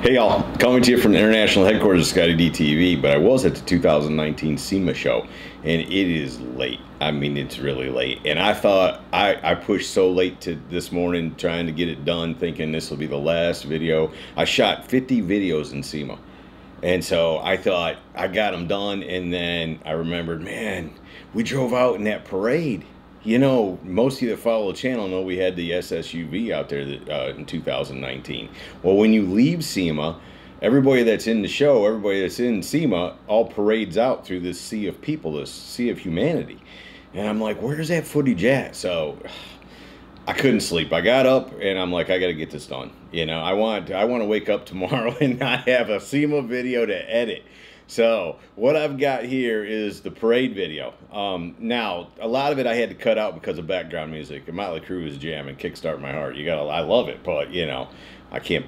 Hey y'all, coming to you from the international headquarters of ScottieDTV, but I was at the 2019 SEMA show, and it is late. I mean, it's really late, and I thought I pushed so late to this morning trying to get it done, thinking this will be the last video. I shot 50 videos in SEMA, and so I thought I got them done, and then I remembered, man, we drove out in that parade. You know, most of you that follow the channel know we had the SSUV out there that, in 2019. Well, when you leave SEMA, everybody that's in the show, everybody that's in SEMA, all parades out through this sea of people, this sea of humanity. And I'm like, where's that footage at? So I couldn't sleep. I got up and I'm like, I got to get this done. You know, I want to wake up tomorrow and not have a SEMA video to edit. So what I've got here is the parade video. Now, a lot of it I had to cut out because of background music. And Motley Crue is jamming, Kickstart My Heart. I love it, but you know, I can't.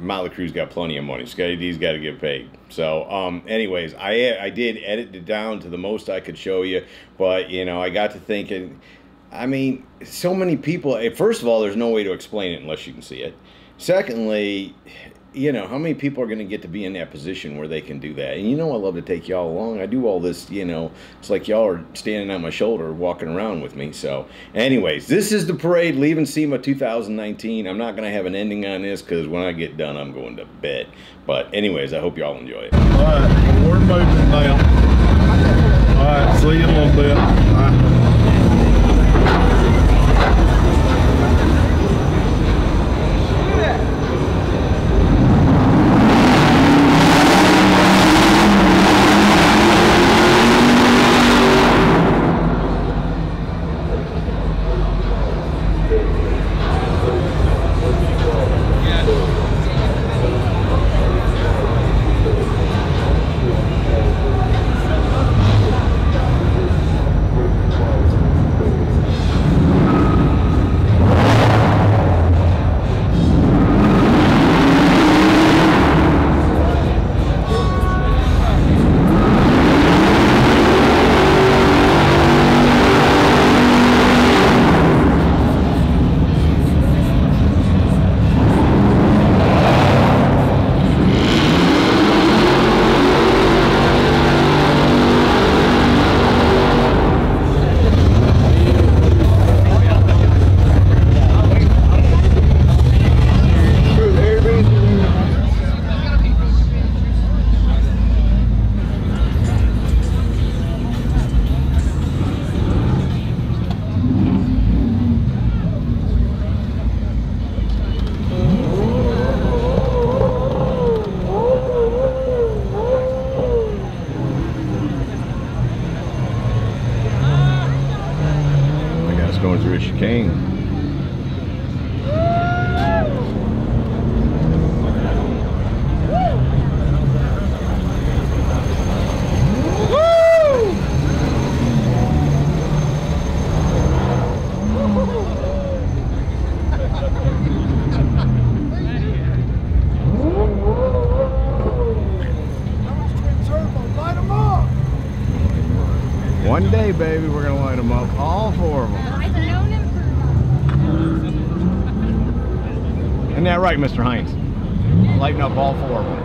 Motley Crue's got plenty of money. Scotty D's got to get paid. So, anyways, I did edit it down to the most I could show you, but you know, I got to thinking. I mean, so many people. First of all, there's no way to explain it unless you can see it. Secondly, you know, how many people are going to get to be in that position where they can do that? And you know, I love to take y'all along. I do all this, you know, it's like y'all are standing on my shoulder walking around with me. So anyways, this is the parade leaving SEMA 2019. I'm not going to have an ending on this because when I get done, I'm going to bed. But anyways, I hope y'all enjoy it. All right, we're moving now. All right, see you in a little bit. All right. One day, baby, we're gonna line them up, all four of them. Isn't that right, Mr. Hines? Lighten up all four of them.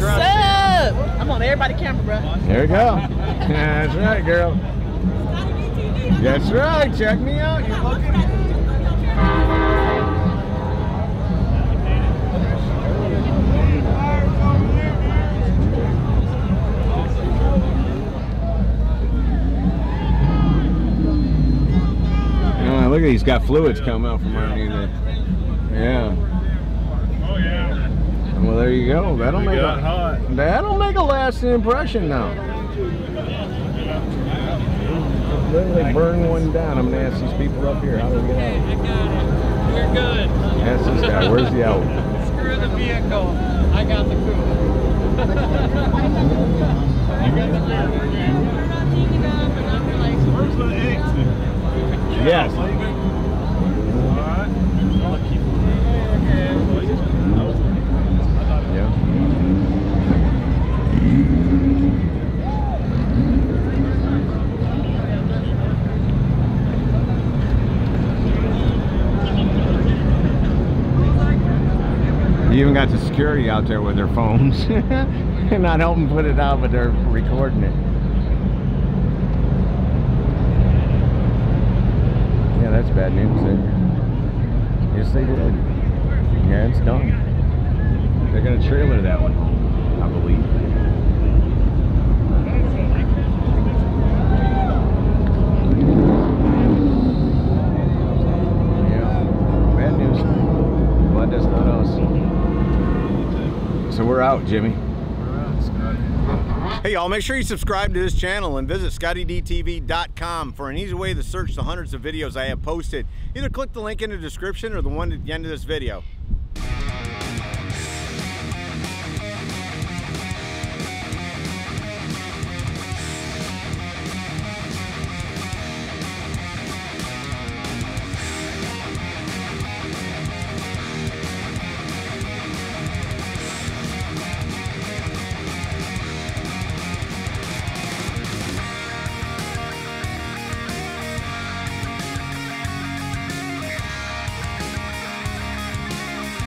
What's up? I'm on everybody's camera, bro. There we go. That's right, girl. That's right. Check me out. You're looking. Oh, look at he's got fluids coming out from underneath it. Yeah. Oh yeah. Well, there you go. That'll make a lasting impression now. Literally burn one down. I'm gonna ask these people up here how do we get out. Okay, I got it. You're good. Ask this guy. Where's the out? Screw the vehicle. I got the cooler. Yes. Even got the security out there with their phones. They're not helping put it out, but they're recording it. Yeah, that's bad news. Yes, they did. Yeah, it's done. They're gonna trailer that one, I believe. So we're out, Jimmy. We're out, Scotty. Hey, y'all, make sure you subscribe to this channel and visit ScottieDTV.com for an easy way to search the hundreds of videos I have posted. Either click the link in the description or the one at the end of this video.